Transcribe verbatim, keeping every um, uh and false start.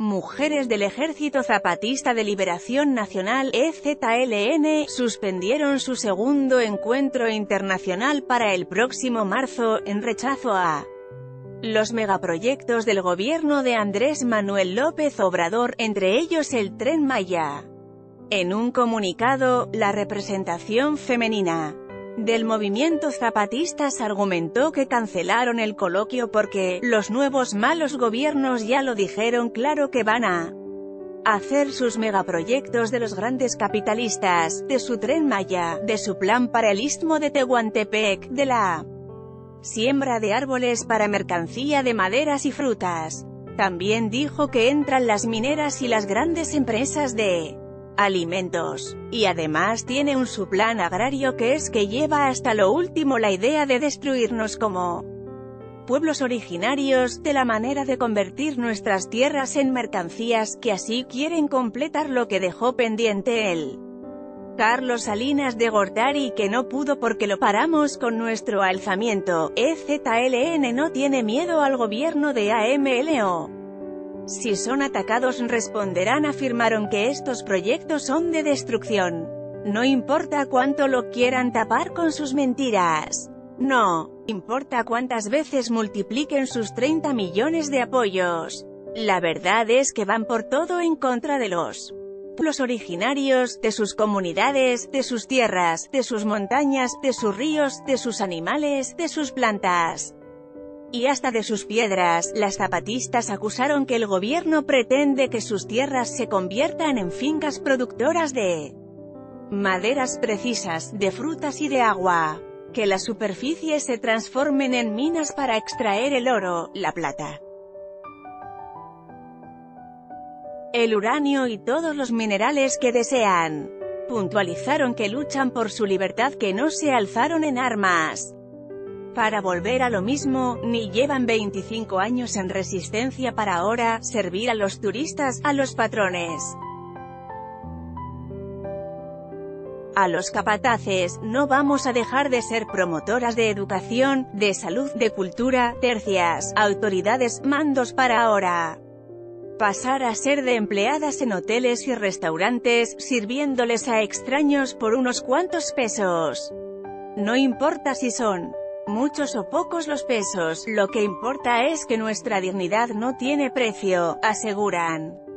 Mujeres del Ejército Zapatista de Liberación Nacional, E Z L N, suspendieron su segundo encuentro internacional para el próximo marzo, en rechazo a los megaproyectos del gobierno de Andrés Manuel López Obrador, entre ellos el Tren Maya. En un comunicado, la representación femenina del movimiento zapatistas argumentó que cancelaron el coloquio porque «los nuevos malos gobiernos ya lo dijeron claro que van a hacer sus megaproyectos de los grandes capitalistas, de su Tren Maya, de su plan para el Istmo de Tehuantepec, de la siembra de árboles para mercancía de maderas y frutas». También dijo que entran las mineras y las grandes empresas de alimentos. Y además tiene un su plan agrario que es que lleva hasta lo último la idea de destruirnos como pueblos originarios, de la manera de convertir nuestras tierras en mercancías, que así quieren completar lo que dejó pendiente él. Carlos Salinas de Gortari, que no pudo porque lo paramos con nuestro alzamiento. E Z L N no tiene miedo al gobierno de AMLO. Si son atacados responderán. Afirmaron que estos proyectos son de destrucción. No importa cuánto lo quieran tapar con sus mentiras. No importa cuántas veces multipliquen sus treinta millones de apoyos. La verdad es que van por todo en contra de los pueblos originarios, de sus comunidades, de sus tierras, de sus montañas, de sus ríos, de sus animales, de sus plantas y hasta de sus piedras. Las zapatistas acusaron que el gobierno pretende que sus tierras se conviertan en fincas productoras de maderas precisas, de frutas y de agua, que las superficies se transformen en minas para extraer el oro, la plata, el uranio y todos los minerales que desean. Puntualizaron que luchan por su libertad, que no se alzaron en armas para volver a lo mismo, ni llevan veinticinco años en resistencia para ahora servir a los turistas, a los patrones, a los capataces. No vamos a dejar de ser promotoras de educación, de salud, de cultura, tercias, autoridades, mandos para ahora pasar a ser de empleadas en hoteles y restaurantes, sirviéndoles a extraños por unos cuantos pesos. No importa si son muchos o pocos los pesos, lo que importa es que nuestra dignidad no tiene precio, aseguran.